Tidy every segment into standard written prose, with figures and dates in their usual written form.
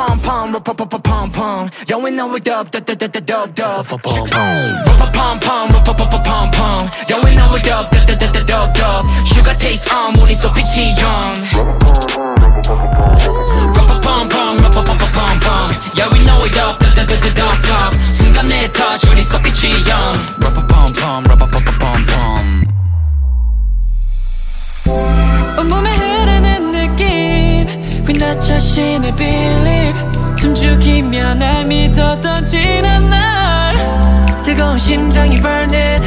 pom pom, pom pom pom. Yo, we know it dub, dub, dub, dub, dub. Pom pom, pom pom, pom. Yo, we know it dub, dub, dub, dub, dub. Sugar taste on, 우리 속 빛이 영. Pom pom, pom pom pom. Yeah, we know it dub, dub, dub, dub, dub. 순간 내 touch, 우리 속 빛이 영. Pom pom, pom pom pom. 온몸에 흐르는 느낌 왜 나 자신을 believe 숨죽이며 날 믿었던 지난 날 뜨거운 심장이 burning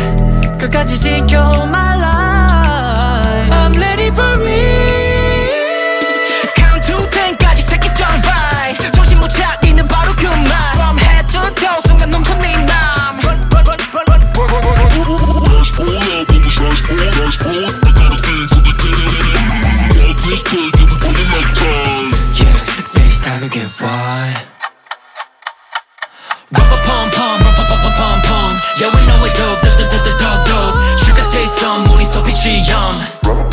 끝까지 지켜온 my life I'm ready for it count to 10까지 새끼 don't ride 정신 못 차리는 바로 그 말 from head to toe 순간 넘쳐 네 맘 run run run run run run run Get why? Rubber pom pom, rubber pom pom pom. Yeah, we know it dope, dope, dope, dope, dope. Sugar taste, dumb, 우리 속 빛이 영.